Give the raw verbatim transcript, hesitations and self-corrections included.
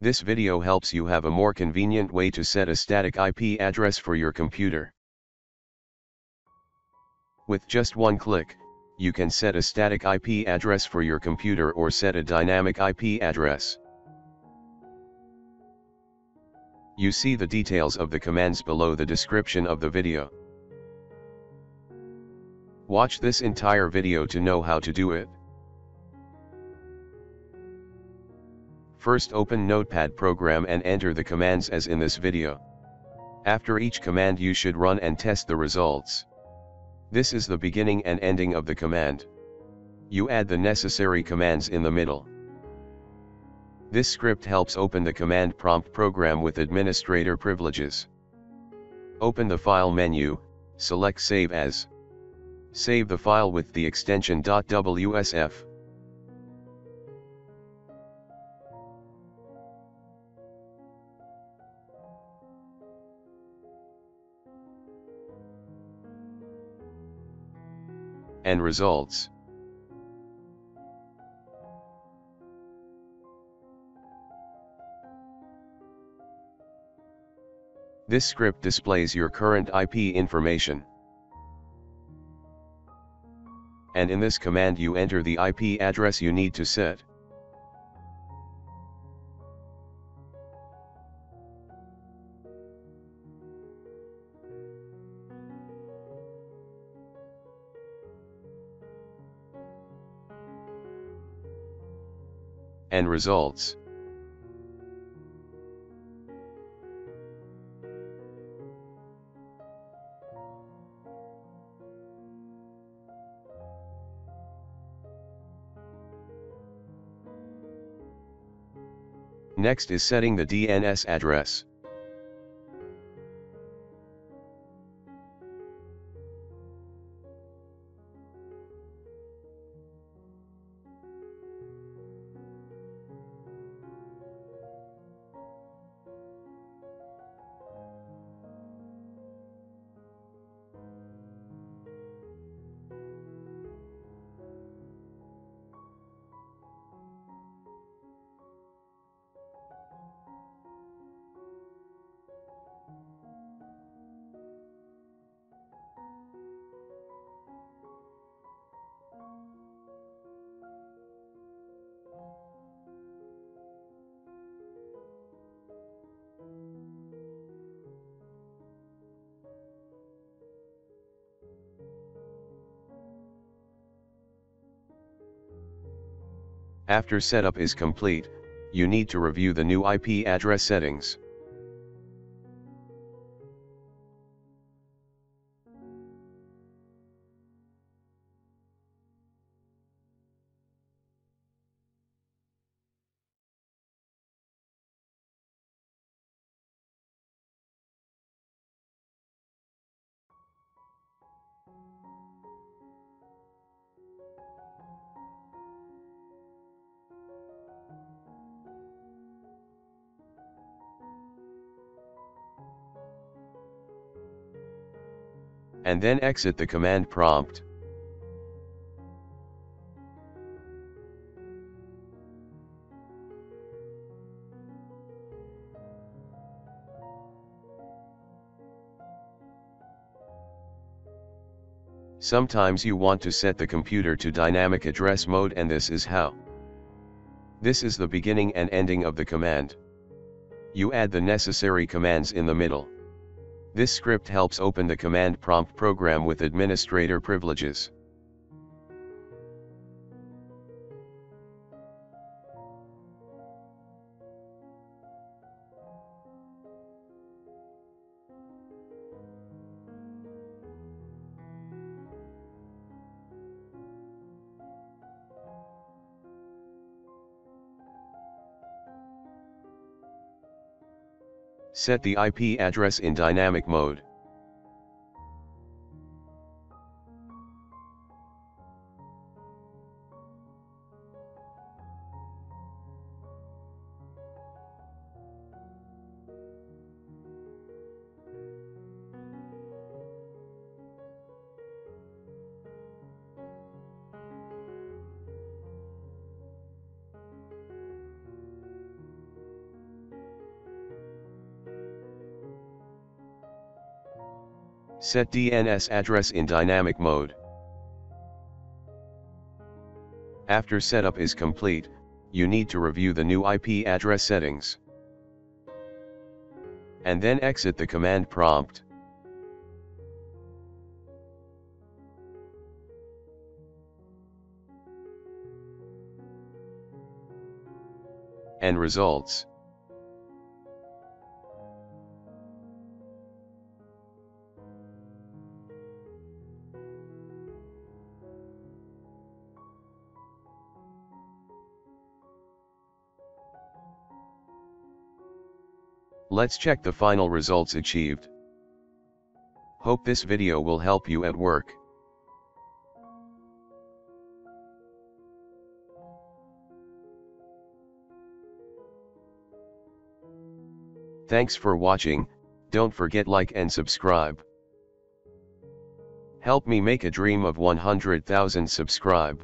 This video helps you have a more convenient way to set a static I P address for your computer. With just one click, you can set a static I P address for your computer or set a dynamic I P address. You see the details of the commands below the description of the video. Watch this entire video to know how to do it. First, open Notepad program and enter the commands as in this video. After each command you should run and test the results. This is the beginning and ending of the command. You add the necessary commands in the middle. This script helps open the command prompt program with administrator privileges. Open the file menu, select Save As. Save the file with the extension .wsf. And results. This script displays your current I P information. And in this command you enter the I P address you need to set. And results. Next is setting the D N S address. After setup is complete, you need to review the new I P address settings. And then exit the command prompt. Sometimes you want to set the computer to dynamic address mode, and this is how. This is the beginning and ending of the command. You add the necessary commands in the middle. This script helps open the command prompt program with administrator privileges. Set the I P address in dynamic mode. Set D N S address in dynamic mode. After setup is complete, you need to review the new I P address settings. And then exit the command prompt. End results. Let's check the final results achieved. Hope this video will help you at work. Thanks for watching. Don't forget like and subscribe. Help me make a dream of one hundred thousand subscribe.